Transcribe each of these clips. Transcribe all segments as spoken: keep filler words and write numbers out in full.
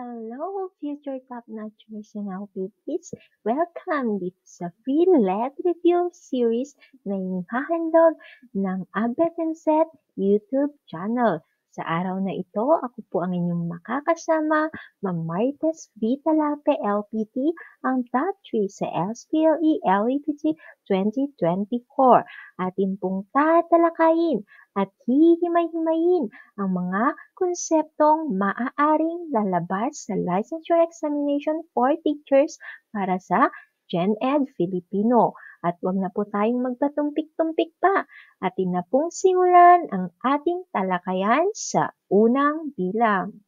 Hello, future top-notch personal P Ps! Welcome dito sa free L E T review series na inihahandog ng Abbet and Zeth YouTube channel. Sa araw na ito, ako po ang inyong makakasama, Ma'am Tes Talape, L P T, ang top three sa S P L E L E P T twenty twenty-four. Atin pong tatalakayin at hihimay-himayin ang mga konseptong maaaring lalabas sa Licensure Examination for Teachers para sa Gen Ed Filipino. At huwag na po tayong magpatumpik-tumpik pa. Atin na pong simulan ang ating talakayan sa unang bilang.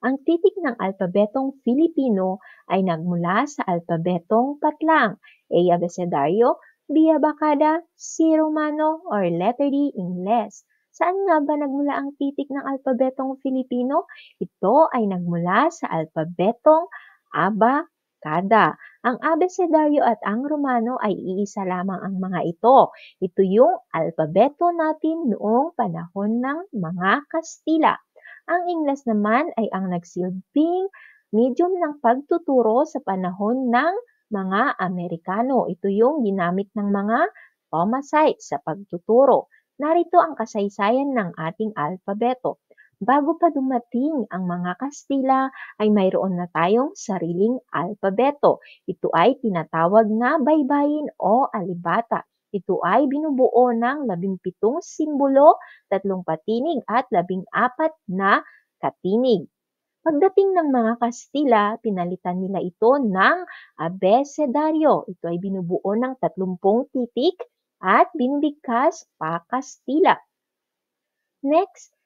Ang titik ng alpabetong Filipino ay nagmula sa alpabetong patlang, A abesedaryo, B abakada, C Romano, or letter D Ingles. Saan nga ba nagmula ang titik ng alpabetong Filipino? Ito ay nagmula sa alpabetong abakada. Ang abesedaryo at ang Romano ay iisa lamang ang mga ito. Ito yung alpabeto natin noong panahon ng mga Kastila. Ang Ingles naman ay ang nagsilbing medium ng pagtuturo sa panahon ng mga Amerikano. Ito yung ginamit ng mga Thomasites sa pagtuturo. Narito ang kasaysayan ng ating alpabeto. Bago pa dumating ang mga Kastila ay mayroon na tayong sariling alpabeto. Ito ay tinatawag na baybayin o alibata. Ito ay binubuo ng labing pitong simbolo, tatlong patinig at labing apat na katinig. Pagdating ng mga Kastila, pinalitan nila ito ng abesedaryo. Ito ay binubuo ng tatlumpung titik at binibigkas pa Kastila. Next,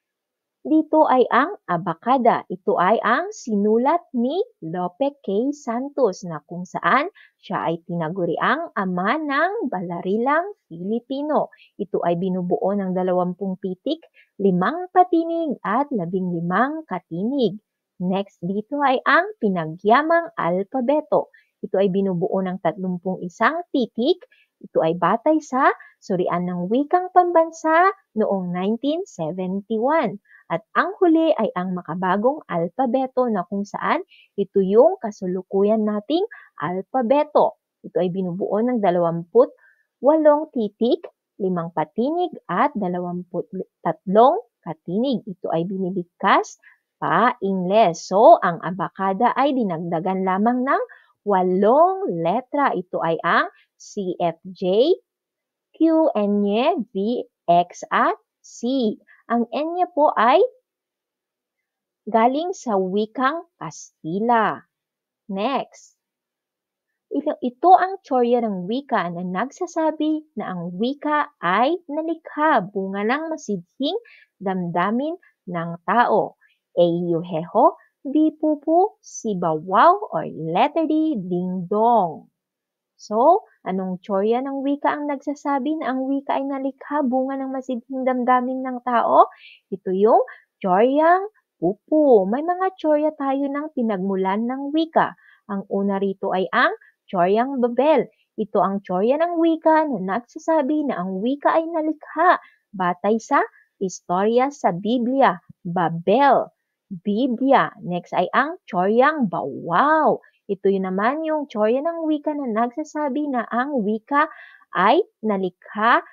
dito ay ang abakada. Ito ay ang sinulat ni Lope K. Santos na kung saan siya ay tinaguriang ama ng balarilang Filipino. Ito ay binubuo ng dalawampung titik, limang patinig at labing limang katinig. Next, dito ay ang pinagyamang alpabeto. Ito ay binubuo ng tatlumpung isang titik. Ito ay batay sa surian ng wikang pambansa noong nineteen seventy-one. At ang huli ay ang makabagong alpabeto na kung saan ito yung kasulukuyan nating alpabeto. Ito ay binubuo ng dalawampu't walong titik, limang patinig at dalawampu't tatlong katinig. Ito ay binibigkas pa-Ingles. So, ang abakada ay dinagdagan lamang ng walong letra. Ito ay ang C F J, Q, N, V, X, at C. Ang N niya po ay galing sa wikang Kastila. Next, ito ang tsorya ng wika na nagsasabi na ang wika ay nalikha, bunga ng masidhing damdamin ng tao. A. Yuheho, B. Pupu, C. Bawaw, or letter D, Ding Dong. So, anong tsorya ng wika ang nagsasabi na ang wika ay nalikha, bunga ng masidhing damdamin ng tao? Ito yung tsoryang pupu. May mga tsorya tayo ng pinagmulan ng wika. Ang una rito ay ang tsoryang Babel. Ito ang tsorya ng wika na nagsasabi na ang wika ay nalikha batay sa istorya sa Biblia, Babel, Biblia. Next ay ang tsoryang Bawaw. Ito yun naman yung tsorya ng wika na nagsasabi na ang wika ay nalikha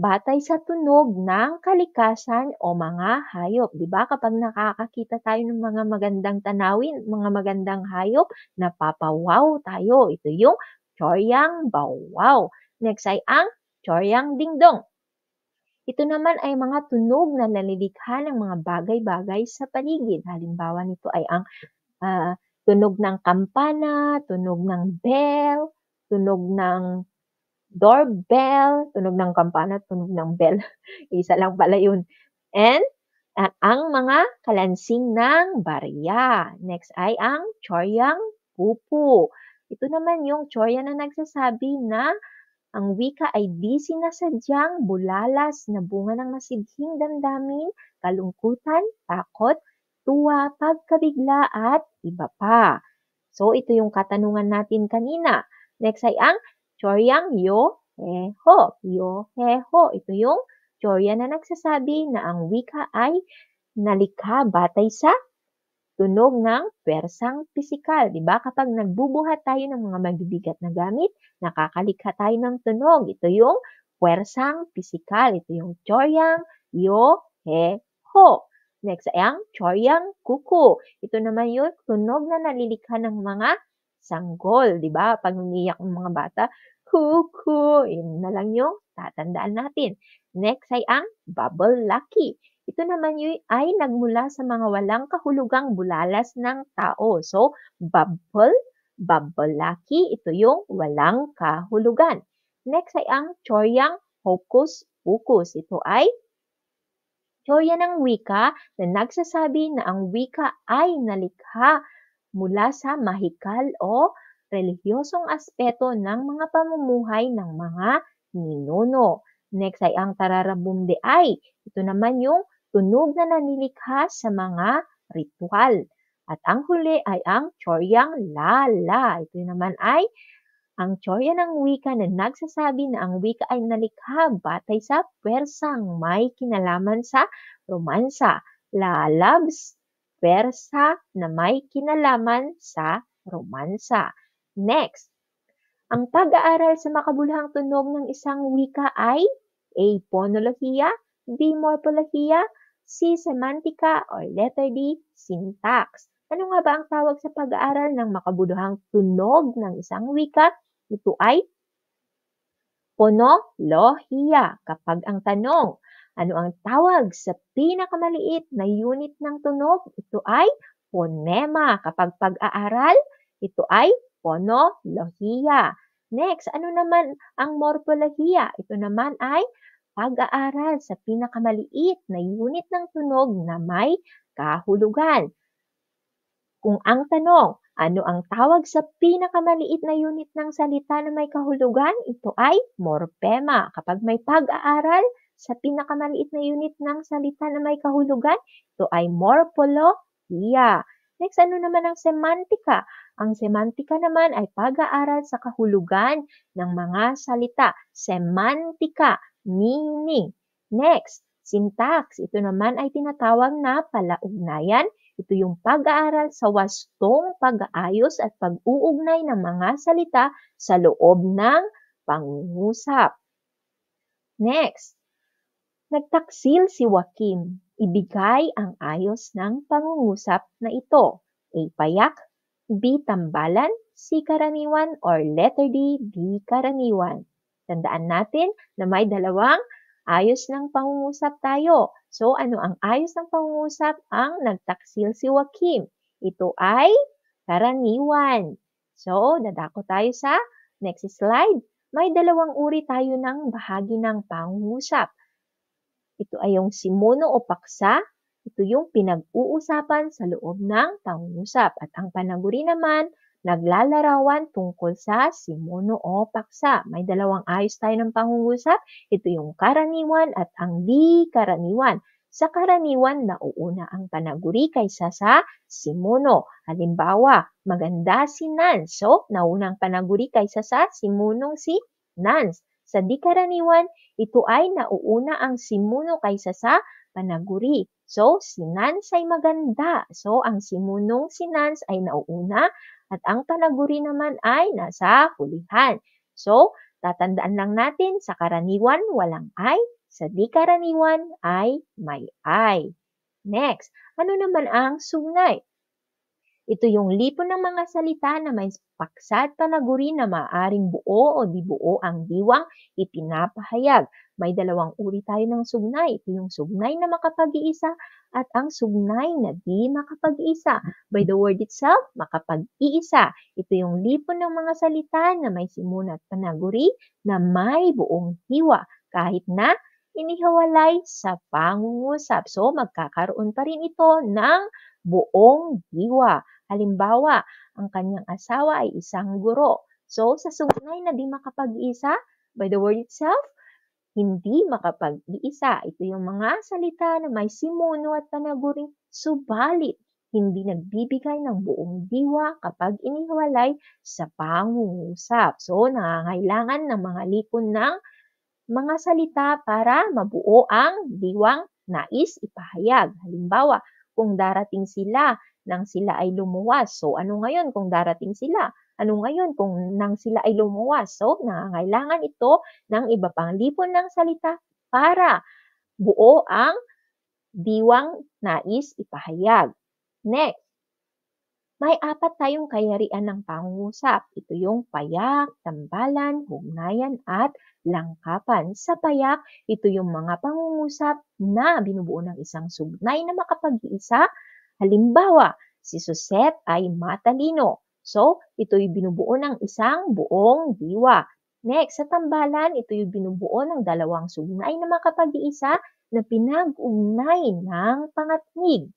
batay sa tunog ng kalikasan o mga hayop. Diba? Kapag nakakakita tayo ng mga magandang tanawin, mga magandang hayop, napapawaw tayo. Ito yung tsoryang Bawaw. Next ay ang tsoryang Dingdong. Ito naman ay mga tunog na nalilikha ng mga bagay-bagay sa paligid. Halimbawa nito ay ang Uh, tunog ng kampana, tunog ng bell, tunog ng doorbell, tunog ng kampana, tunog ng bell. Isa lang pala yun. And uh, ang mga kalansing ng barya. Next ay ang tsoryang pupu. Ito naman yung tsorya na nagsasabi na ang wika ay di sinasadyang bulalas na bunga ng masidhing damdamin, kalungkutan, takot, tuwa, pagkabigla at iba pa. So, ito yung katanungan natin kanina. Next ay ang tsoryang yo-he-ho. Yo-he-ho. Ito yung tsorya na nagsasabi na ang wika ay nalikha batay sa tunog ng pwersang pisikal. Diba? Kapag nagbubuhat tayo ng mga mabibigat na gamit, nakakalikha tayo ng tunog. Ito yung pwersang pisikal. Ito yung choryang yo, he, ho. Next ay ang choryang kuku. Ito naman yun, tunog na nalilikha ng mga sanggol. Diba? Pag umiyak ng mga bata, kuku. Yun na lang yung tatandaan natin. Next ay ang bubble lucky. Ito naman yun ay nagmula sa mga walang kahulugang bulalas ng tao. So, bubble, bubble lucky, ito yung walang kahulugan. Next ay ang choryang hocus pocus. Ito ay chorya ng wika na nagsasabi na ang wika ay nalikha mula sa mahikal o relihiyosong aspeto ng mga pamumuhay ng mga ninuno. Next ay ang tararabumdeay. Ito naman yung tunog na nanilikha sa mga ritual. At ang huli ay ang choryang lala. Ito naman ay ang chorya ng wika na nagsasabi na ang wika ay nalikha batay sa pwersang may kinalaman sa romansa. Lalabs, pwersa na may kinalaman sa romansa. Next, ang pag-aaral sa makabuluhang tunog ng isang wika ay A. Phonolohiya, B. Morpholohiya, C. Semantika, or letter D. Syntax. Ano nga ba ang tawag sa pag-aaral ng makabuluhang tunog ng isang wika? Ito ay phonolohiya. Kapag ang tanong, ano ang tawag sa pinakamaliit na unit ng tunog? Ito ay phonema. Kapag pag-aaral, ito ay phonolohiya. Next, ano naman ang morpholohiya? Ito naman ay pag-aaral sa pinakamaliit na unit ng tunog na may kahulugan. Kung ang tanong, ano ang tawag sa pinakamaliit na unit ng salita na may kahulugan? Ito ay morpema. Kapag may pag-aaral sa pinakamaliit na unit ng salita na may kahulugan, ito ay morpholohiya. Next, ano naman ang semantika? Ang semantika naman ay pag-aaral sa kahulugan ng mga salita. Semantika, meaning. Next, syntax. Ito naman ay tinatawag na palaugnayan. Ito yung pag-aaral sa wastong pag-aayos at pag-uugnay ng mga salita sa loob ng pangungusap. Next, nagtaksil si Joaquin. Ibigay ang ayos ng pangungusap na ito. A. Payak, B. Tambalan, C. Karaniwan, or letter D. D. Karaniwan. Tandaan natin na may dalawang ayos ng pangungusap tayo. So, ano ang ayos ng pangungusap? Ang nagtaksil si Joaquin. Ito ay karaniwan. So, dadako tayo sa next slide. May dalawang uri tayo ng bahagi ng pangungusap. Ito ay yung simuno o paksa. Ito yung pinag-uusapan sa loob ng pangungusap. At ang panaguri naman, naglalarawan tungkol sa simuno o paksa. May dalawang ayos tayo ng pangungusap. Ito yung karaniwan at ang di karaniwan. Sa karaniwan, nauuna ang panaguri kaysa sa simuno. Halimbawa, maganda si Nancy. So, nauna ang panaguri kaysa sa simunong si Nancy. Sa di karaniwan, ito ay nauuna ang simuno kaysa sa panaguri. So, si Nancy ay maganda. So, ang simunong si Nancy ay nauuna at ang panaguri naman ay nasa hulihan. So, tatandaan lang natin sa karaniwan walang ay, sa di karaniwan ay may ay. Next, ano naman ang sugnay? Ito yung lipon ng mga salita na may paksa at panaguri na maaaring buo o di buo ang diwang ipinapahayag. May dalawang uri tayo ng sugnay. Ito yung sugnay na makapag-iisa at ang sugnay na di makapag-iisa. By the word itself, makapag-iisa. Ito yung lipon ng mga salita na may simuna at panaguri na may buong hiwa kahit na inihiwalay sa pangungusap. So, magkakaroon pa rin ito ng buong hiwa. Halimbawa, ang kanyang asawa ay isang guro. So, sa sugnay na di makapag-iisa, by the word itself, hindi makapag-iisa. Ito yung mga salita na may simuno at panaguri, subalit hindi nagbibigay ng buong diwa kapag inihiwalay sa pangungusap. So, nangangailangan ng mga lipon ng mga salita para mabuo ang diwang nais ipahayag. Halimbawa, kung darating sila nang sila ay lumuwas. So, ano ngayon kung darating sila? Ano ngayon kung nang sila ay lumuwas? So, nangangailangan ito ng iba pang lipon ng salita para buo ang diwang nais ipahayag. Next, may apat tayong kayarian ng pangungusap. Ito yung payak, tambalan, hugnayan at langkapan. Sa payak, ito yung mga pangungusap na binubuo ng isang sugnay na makapag-iisa. Halimbawa, si Susette ay matalino. So, ito yung binubuo ng isang buong diwa. Next, sa tambalan, ito yung binubuo ng dalawang sugnay na makapag-iisa na pinag-ugnay ng pangatnig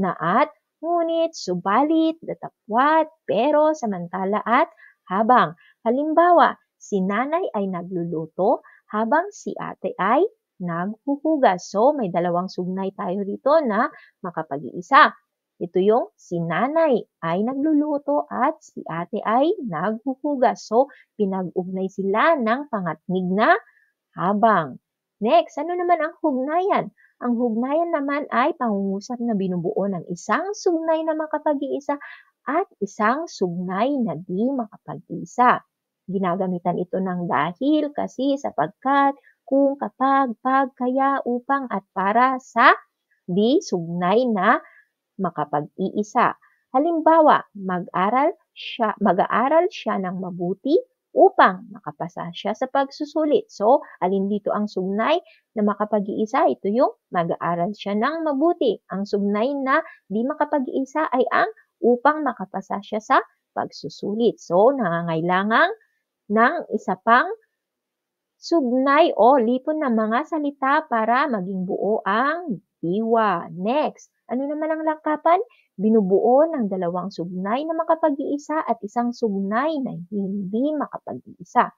na at ngunit, subalit, datapwat, pero, samantala at habang. Halimbawa, si nanay ay nagluluto habang si ate ay naghuhugas. So, may dalawang sugnay tayo dito na makapag-iisa. Ito yung si nanay ay nagluluto at si ate ay naghuhugas. So, pinag-ugnay sila ng pangatnig na habang. Next, ano naman ang hugnayan? Ang hugnayan naman ay pangungusap na binubuo ng isang sugnay na makapag-iisa at isang sugnay na di makapag-iisa. Ginagamitan ito ng dahil, kasi, sapagkat, kung, kapag, pag, kaya, upang at para sa di sugnay na makapag-iisa. Halimbawa, mag-aral siya, mag-aaral siya ng mabuti upang makapasa siya sa pagsusulit. So, alin dito ang sugnay na makapag-iisa? Ito yung mag-aaral siya ng mabuti. Ang sugnay na di makapag-iisa ay ang upang makapasa siya sa pagsusulit. So, nangangailangan ng isa pang sugnay o lipon ng mga salita para maging buo ang diwa. Next, ano naman ang langkapan? Binubuo ng dalawang sugnay na makapag-iisa at isang sugnay na hindi makapag-iisa.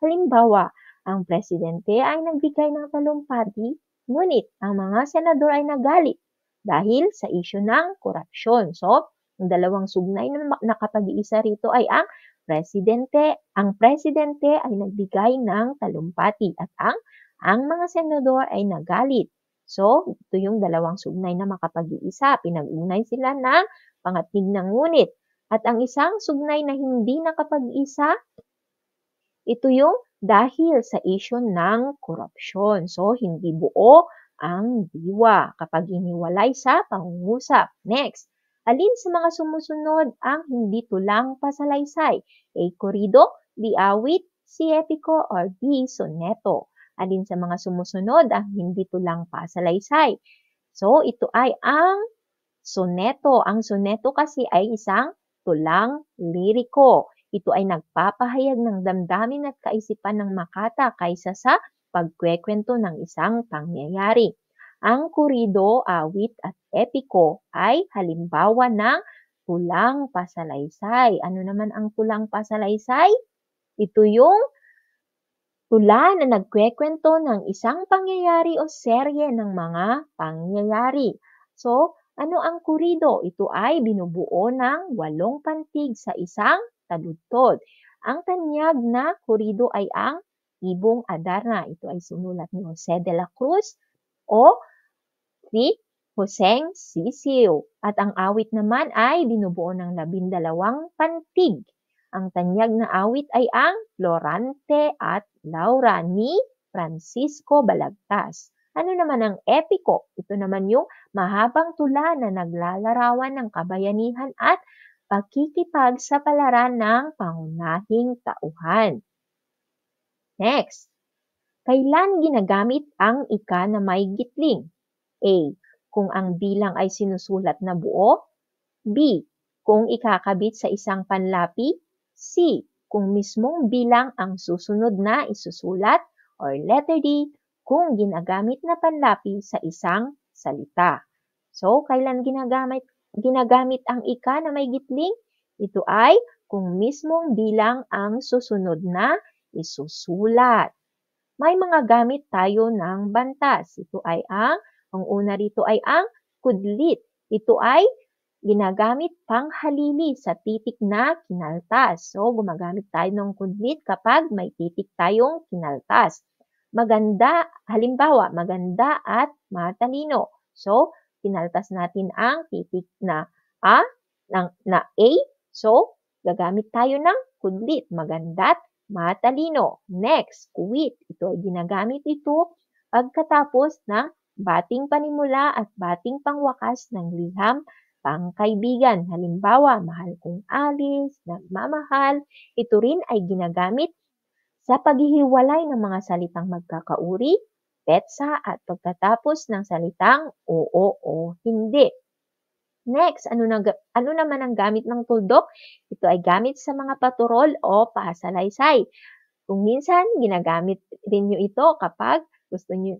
Halimbawa, ang presidente ay nagbigay ng talumpati, ngunit ang mga senador ay nagalit dahil sa isyu ng korupsyon. So, ang dalawang sugnay na nakapag-iisa rito ay ang presidente. Ang presidente ay nagbigay ng talumpati at ang, ang mga senador ay nagalit. So, ito yung dalawang sugnay na makapag-iisa. Pinag-ugnay sila ng pangatnig na ngunit. At ang isang sugnay na hindi nakapag-iisa, ito yung dahil sa isyu ng korupsyon. So, hindi buo ang diwa kapag iniwalay sa pangungusap. Next, alin sa mga sumusunod ang hindi tulang pasalaysay? A. Corrido, B. Awit, C. Epico, or D. Soneto. Alin sa mga sumusunod ang hindi tulang pasalaysay? So, ito ay ang soneto. Ang soneto kasi ay isang tulang liriko. Ito ay nagpapahayag ng damdamin at kaisipan ng makata kaysa sa pagkwekwento ng isang pangyayari. Ang kurido, awit at epiko ay halimbawa ng tulang pasalaysay. Ano naman ang tulang pasalaysay? Ito yung tula na nagkwekwento ng isang pangyayari o serye ng mga pangyayari. So, ano ang kurido? Ito ay binubuo ng walong pantig sa isang taludtod. Ang tanyag na kurido ay ang Ibong Adarna. Ito ay sinulat ni Jose de la Cruz o si Huseng Sisiw. At ang awit naman ay binubuo ng labindalawang pantig. Ang tanyag na awit ay ang Florante at Laura ni Francisco Balagtas. Ano naman ang epiko? Ito naman yung mahabang tula na naglalarawan ng kabayanihan at pakikipag sa palaran ng pangunahing tauhan. Next, kailan ginagamit ang ika na may gitling? A. Kung ang bilang ay sinusulat na buo. B. Kung ikakabit sa isang panlapi. C. Kung mismong bilang ang susunod na isusulat, or letter D, kung ginagamit na panlapi sa isang salita. So, kailan ginagamit, ginagamit ang ika na may gitling? Ito ay kung mismong bilang ang susunod na isusulat. May mga gamit tayo ng bantas. Ito ay ang, ang una rito ay ang kudlit. Ito ay ginagamit pang halili sa titik na kinaltas. So, gumagamit tayo ng kudlit kapag may titik tayong kinaltas. Maganda, halimbawa, maganda at matalino. So, kinaltas natin ang titik na a na, na A. So, gagamit tayo ng kudlit, maganda't matalino. Next, kuwit. Ito ay ginagamit ito pagkatapos ng bating panimula at bating pangwakas ng liham pangkaibigan. Halimbawa, mahal kong Alice, nagmamahal. Ito rin ay ginagamit sa paghihiwalay ng mga salitang magkakauri, petsa at pagkatapos ng salitang oo o hindi. Next, ano, na, ano naman ang gamit ng tuldok? Ito ay gamit sa mga paturol o pasalaysay. Kung minsan, ginagamit rin nyo ito kapag gusto nyo,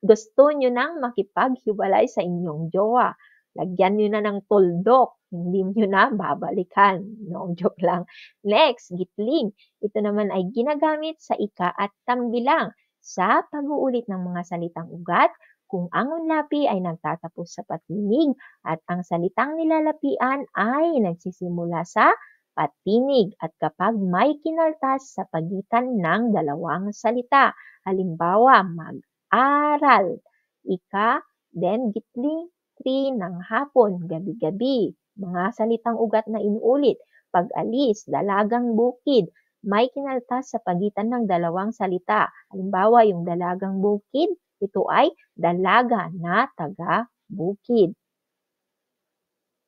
gusto nyo nang makipaghiwalay sa inyong jowa. Lagyan nyo na ng tuldok, hindi nyo na babalikan. No, joke lang. Next, gitling. Ito naman ay ginagamit sa ika at tambilang sa pag-uulit ng mga salitang ugat, kung ang unlapi ay nagtatapos sa patinig at ang salitang nilalapian ay nagsisimula sa patinig at kapag may kinaltas sa pagitan ng dalawang salita. Halimbawa, mag-aral, ika, then gitling, three ng hapon, gabi-gabi. Mga salitang ugat na inuulit, pag-alis, dalagang bukid, may kinaltas sa pagitan ng dalawang salita. Halimbawa, yung dalagang bukid, ito ay dalaga na taga-bukid.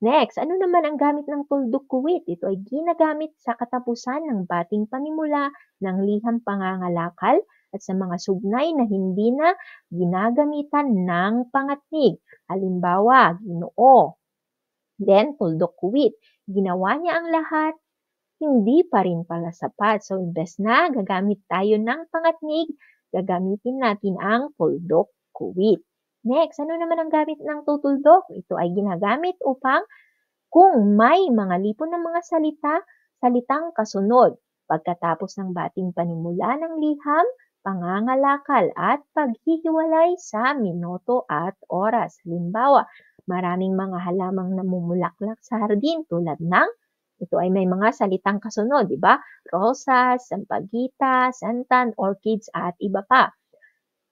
Next, ano naman ang gamit ng tuldok kuwit? Ito ay ginagamit sa katapusan ng bating panimula ng liham pangangalakal at sa mga sugnay na hindi na ginagamitan ng pangatnig. Halimbawa, ginoo. Then, tuldok kuwit. Ginawa niya ang lahat, hindi pa rin pala sapat. So, imbes na gagamit tayo ng pangatnig, gagamitin natin ang tuldok kuwit. Next, ano naman ang gamit ng tutuldok? Ito ay ginagamit upang kung may mga lipon ng mga salita, salitang kasunod, pagkatapos ng bating panimula ng liham, pangangalakal at paghihiwalay sa minuto at oras. Halimbawa, maraming mga halamang namumulaklak sa hardin tulad ng ito ay may mga salitang kasunod, di ba? Rosas, sampagita, santan, orchids, at iba pa.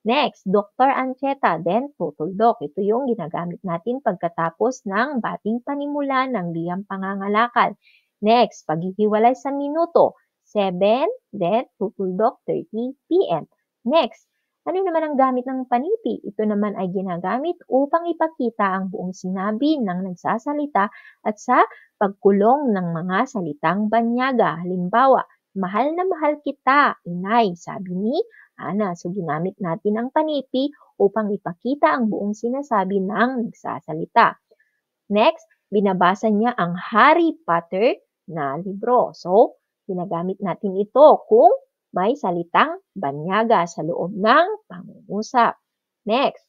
Next, Doctor Ancheta, then tutuldok. Ito yung ginagamit natin pagkatapos ng bating panimula ng liham pangangalakal. Next, paghihiwalay sa minuto, seven, then tutuldok, thirty p m Next, ano naman ang gamit ng panipi? Ito naman ay ginagamit upang ipakita ang buong sinabi ng nagsasalita at sa pagkulong ng mga salitang banyaga. Halimbawa, mahal na mahal kita, inay, sabi ni Ana. So, ginamit natin ang panipi upang ipakita ang buong sinasabi ng nagsasalita. Next, binabasa niya ang Harry Potter na libro. So, ginagamit natin ito kung may salitang banyaga sa loob ng pangungusap. Next,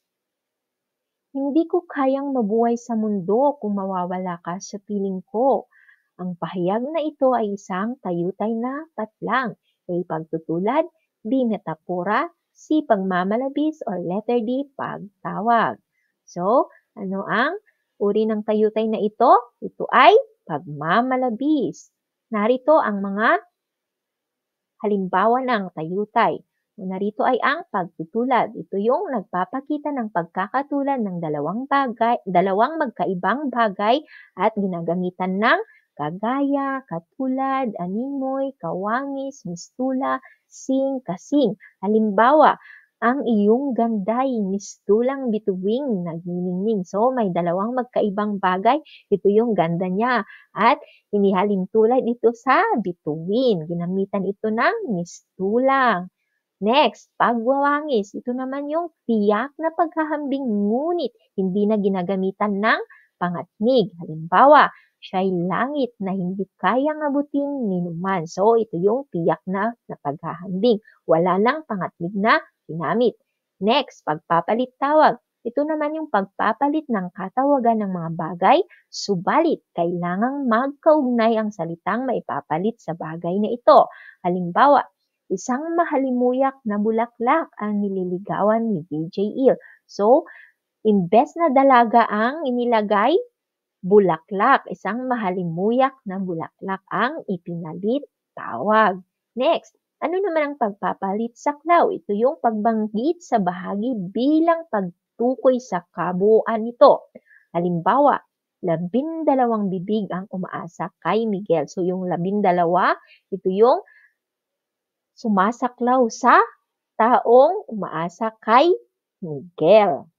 hindi ko kayang mabuhay sa mundo kung mawawala ka sa piling ko. Ang pahayag na ito ay isang tayutay na patlang, ay pagtutulad, B, metapora, C, pagmamalabis, or letter D, pagtawag. So, ano ang uri ng tayutay na ito? Ito ay pagmamalabis. Narito ang mga halimbawa ng tayutay. Narito ay ang pagtutulad. Ito yung nagpapakita ng pagkakatulad ng dalawang bagay, dalawang magkaibang bagay at ginagamitan ng kagaya, katulad, animoy, kawangis, mistula, sing, kasing. Halimbawa, ang iyong ganda ay mistulang bituwing nagniningning. So, may dalawang magkaibang bagay. Ito yung ganda niya. At inihalin tulad ito sa bituin. Ginamitan ito ng mistulang. Next, pagwawangis. Ito naman yung tiyak na paghahambing ngunit hindi na ginagamitan ng pangatnig. Halimbawa, siya'y langit na hindi kayang abutin ninuman. So, ito yung tiyak na napaghahambing. Wala nang pangatnig na ginamit. Next, pagpapalit tawag. Ito naman yung pagpapalit ng katawagan ng mga bagay, subalit kailangang magkaugnay ang salitang maipapalit sa bagay na ito. Halimbawa, isang mahalimuyak na bulaklak ang nililigawan ni D J Eel. So, imbes na dalaga ang inilagay, bulaklak, isang mahalimuyak na bulaklak ang ipinalit tawag. Next, ano naman ang pagpapalit saklaw? Ito yung pagbanggit sa bahagi bilang pagtukoy sa kabuuan nito. Halimbawa, labindalawang bibig ang umaasa kay Miguel. So, yung labindalawa, ito yung sumasaklaw sa taong umaasa kay Miguel.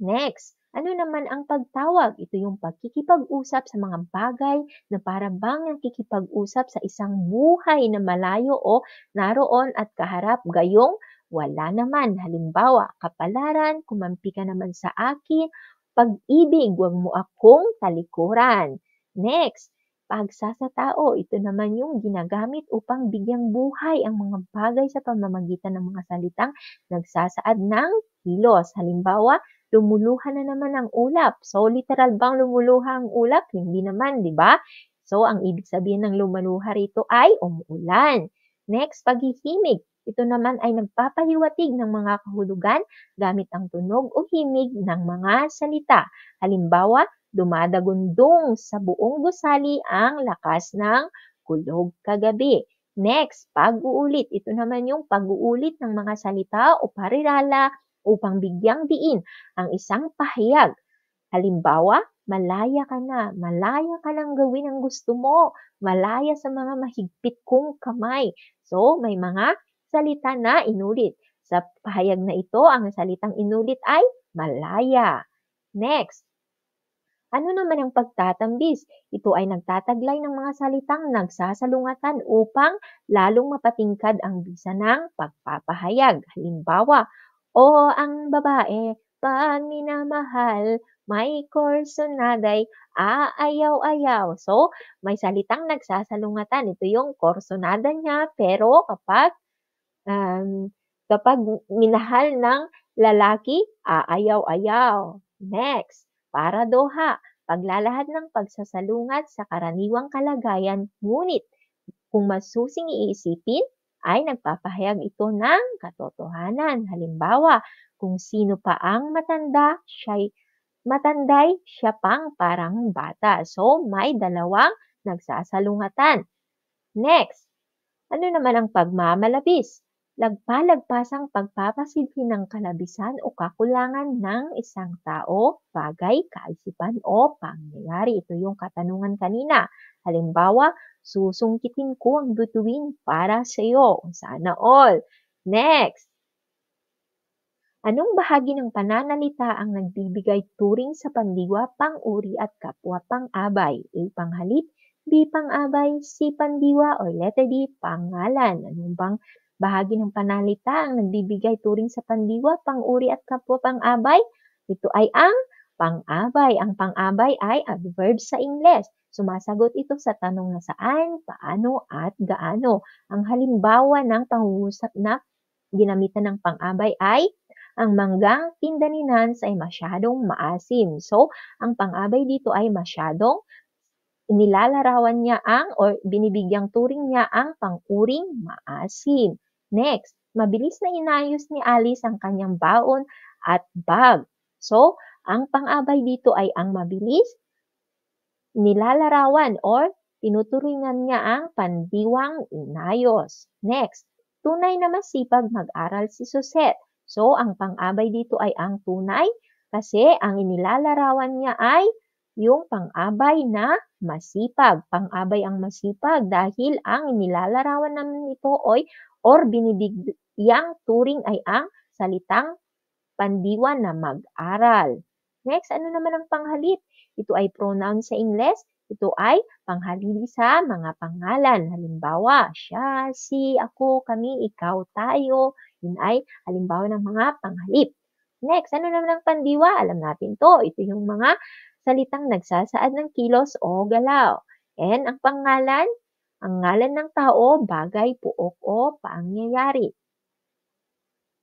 Next, ano naman ang pagtawag? Ito yung pagkikipag-usap sa mga bagay na para bang nakikipag-usap sa isang buhay na malayo o naroon at kaharap gayong wala naman. Halimbawa, kapalaran, kumampi ka naman sa akin, pag-ibig, huwag mo akong talikuran. Next, pagsasatao. Ito naman yung ginagamit upang bigyang buhay ang mga bagay sa pamamagitan ng mga salitang nagsasaad ng kilos. Halimbawa, lumuluha na naman ang ulap. So, literal bang lumuluha ang ulap? Hindi naman, di ba? So, ang ibig sabihin ng lumuluha rito ay umuulan. Next, paghihimig. Ito naman ay nagpapahiwatig ng mga kahulugan gamit ang tunog o himig ng mga salita. Halimbawa, dumadagundong sa buong gusali ang lakas ng kulog kagabi. Next, pag-uulit. Ito naman yung pag-uulit ng mga salita o parirala upang bigyang diin ang isang pahayag. Halimbawa, malaya ka na, malaya ka lang gawin ang gusto mo, malaya sa mga mahigpit kong kamay. So, may mga salita na inulit. Sa pahayag na ito, ang salitang inulit ay malaya. Next, ano naman ang pagtatambis? Ito ay nagtataglay ng mga salitang nagsasalungatan upang lalong mapatingkad ang bisa ng pagpapahayag. Halimbawa, o ang babae, pag minamahal, may korsonaday, aayaw-ayaw. So, may salitang nagsasalungatan. Ito yung korsonada niya, pero kapag Um, kapag minahal ng lalaki, aayaw-ayaw. Next, paradoha, paglalahad ng pagsasalungat sa karaniwang kalagayan, ngunit kung masusing iisipin, ay nagpapahayag ito ng katotohanan. Halimbawa, kung sino pa ang matanda, siya'y matanday, siya pang parang bata. So, may dalawang nagsasalungatan. Next, ano naman ang pagmamalabis? Lagpalagpasang pagpapasidhin ng kalabisan o kakulangan ng isang tao, bagay, kaisipan o pangyayari. Ito yung katanungan kanina. Halimbawa, susungkitin ko ang butuin para sa iyo. Sana all. Next. Anong bahagi ng pananalita ang nagbibigay turing sa pandiwa, pang-uri at kapwa pang-abay? A. Panghalip, B. Pang-abay, C. Pandiwa, or letter D. Pangalan. Anong bang bahagi ng panalita ang nagbibigay turing sa pandiwa, pang-uri at kapwa pang-abay? Ito ay ang pang-abay. Ang pang-abay ay adverb sa Ingles. Sumasagot ito sa tanong na saan, paano, at gaano. Ang halimbawa ng pangungusap na ginamitan ng pang-abay ay ang manggang tinda ni Nancy ay masyadong maasim. So, ang pang-abay dito ay masyadong inilalarawan niya ang or binibigyang turing niya ang pang-uring maasim. Next, mabilis na inayos ni Alice ang kanyang baon at bag. So, ang pang-abay dito ay ang mabilis, nilalarawan or tinuturingan niya ang pandiwang inayos. Next, tunay na masipag mag-aral si Susette. So, ang pang-abay dito ay ang tunay kasi ang inilalarawan niya ay yung pang-abay na masipag. Pang-abay ang masipag dahil ang inilalarawan naman ito oy, or binibigyang turing ay ang salitang pandiwa na mag-aral. Next, ano naman ang panghalip? Ito ay pronoun sa Ingles. Ito ay panghalili sa mga pangalan. Halimbawa, siya, si, ako, kami, ikaw, tayo. Yun ay halimbawa ng mga panghalip. Next, ano naman ang pandiwa? Alam natin to. Ito yung mga salitang nagsasaad ng kilos o galaw. And ang pangalan, ang ngalan ng tao, bagay, puok o pangyayari.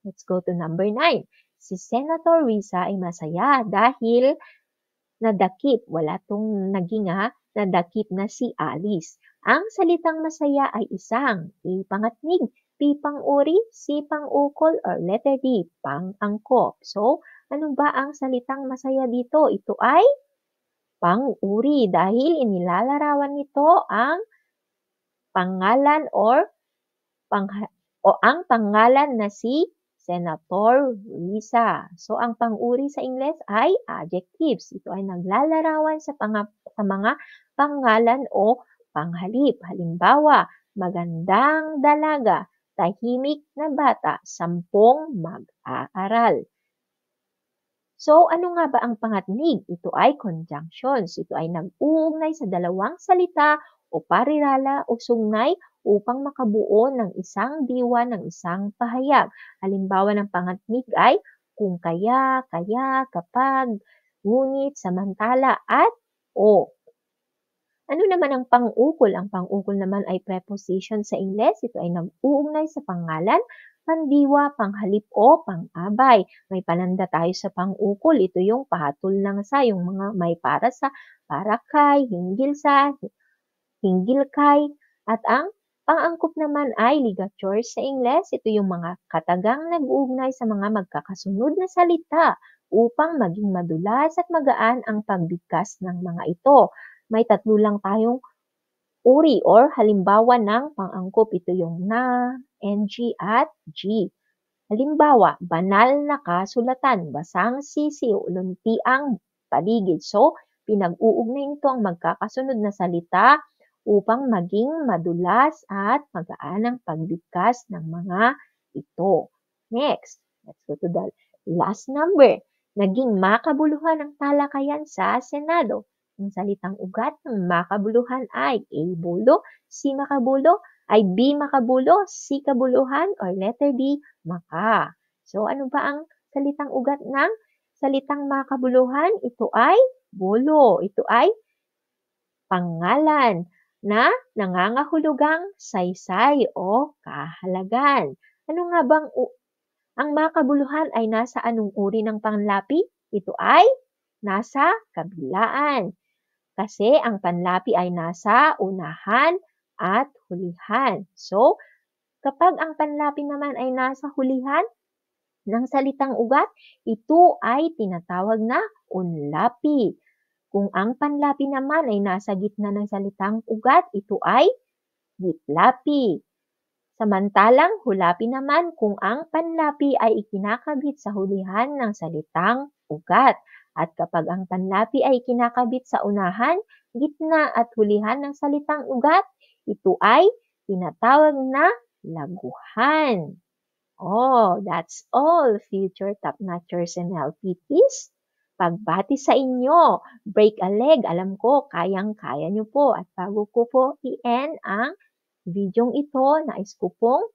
Let's go to number nine. Si Senator Wiza ay masaya dahil nadakip, wala tong naging ha, nadakip na si Alice. Ang salitang masaya ay isang A. Pangatnig, B. Pang-uri, C. Pang-ukol, or letter D. Pang-angkop. So, ano ba ang salitang masaya dito? Ito ay pang-uri dahil inilalarawan nito ang pangalan or, pang, o ang pangalan na si Senator Lisa. So, ang pang-uri sa Ingles ay adjectives. Ito ay naglalarawan sa, pang sa mga pangalan o panghalip. Halimbawa, magandang dalaga, tahimik na bata, sampung mag-aaral. So, ano nga ba ang pangatnig? Ito ay conjunctions. Ito ay nag-uugnay sa dalawang salita o parirala o sugnay upang makabuo ng isang diwa ng isang pahayag. Halimbawa ng pangatnig ay kung kaya, kaya, kapag, ngunit, samantala, at o. Ano naman ang pangukol? Ang pangukol naman ay preposition sa Ingles. Ito ay nag-uugnay sa pangalan, pandiwa, panghalip o pangabay. May palanda tayo sa pangukol. Ito yung pahatol ng sa, yung mga may para sa, para kay, hinggil sa, hinggil kay. At ang pangangkop naman ay ligature sa Ingles. Ito yung mga katagang nag-uugnay sa mga magkakasunod na salita upang maging madulas at magaan ang pagbigkas ng mga ito. May tatlo lang tayong uri or halimbawa ng pangangkop. Ito yung na, ng, at g. Halimbawa, banal na kasulatan, basang sisiw, lunti ang paligid. So, pinag-uugnay nito ang magkakasunod na salita upang maging madulas at magaan ang pagbigkas ng mga ito. Next, let's go to the last number. Naging makabuluhan ang talakayan sa Senado. Ang salitang ugat ng makabuluhan ay A. Bulo, C. Makabulo, ay B. Makabulo, C. Kabuluhan, or letter D. Maka. So, ano ba ang salitang ugat ng salitang makabuluhan? Ito ay bulo. Ito ay pangalan na nangangahulugang saysay o kahalagan. Ano nga bang ang makabuluhan ay nasa anong uri ng panlapi? Ito ay nasa kabilaan. Kasi ang panlapi ay nasa unahan at hulihan. So, kapag ang panlapi naman ay nasa hulihan ng salitang ugat, ito ay tinatawag na unlapi. Kung ang panlapi naman ay nasa gitna ng salitang ugat, ito ay gitlapi. Samantalang hulapi naman kung ang panlapi ay ikinakabit sa hulihan ng salitang ugat. At kapag ang panlapi ay kinakabit sa unahan, gitna at hulihan ng salitang ugat, ito ay tinatawag na laguhan. Oh, that's all, future top-notchers and L P Ts. Pagbati sa inyo, break a leg, alam ko, kayang-kaya nyo po. At bago ko po i-end ang video ito, nais ko pong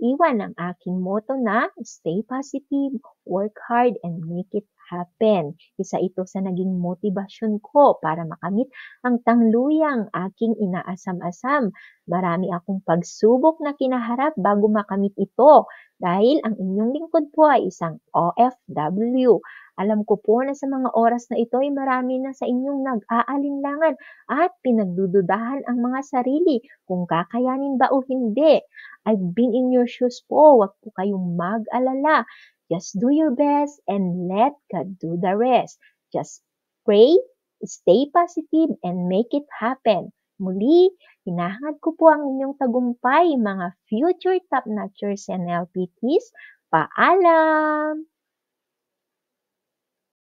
iwan ang aking motto na stay positive, work hard, and make it happen. Isa ito sa naging motivasyon ko para makamit ang tangluyang aking inaasam-asam. Marami akong pagsubok na kinaharap bago makamit ito dahil ang inyong lingkod po ay isang O F W. Alam ko po na sa mga oras na ito ay marami na sa inyong nag-aalinlangan at pinagdududahan ang mga sarili kung kakayanin ba o hindi. I've been in your shoes po, wag po kayong mag-alala. Just do your best and let God do the rest. Just pray, stay positive, and make it happen. Muli, hinahangad ko po ang inyong tagumpay, mga future top-notchers and L P Ts. Paalam!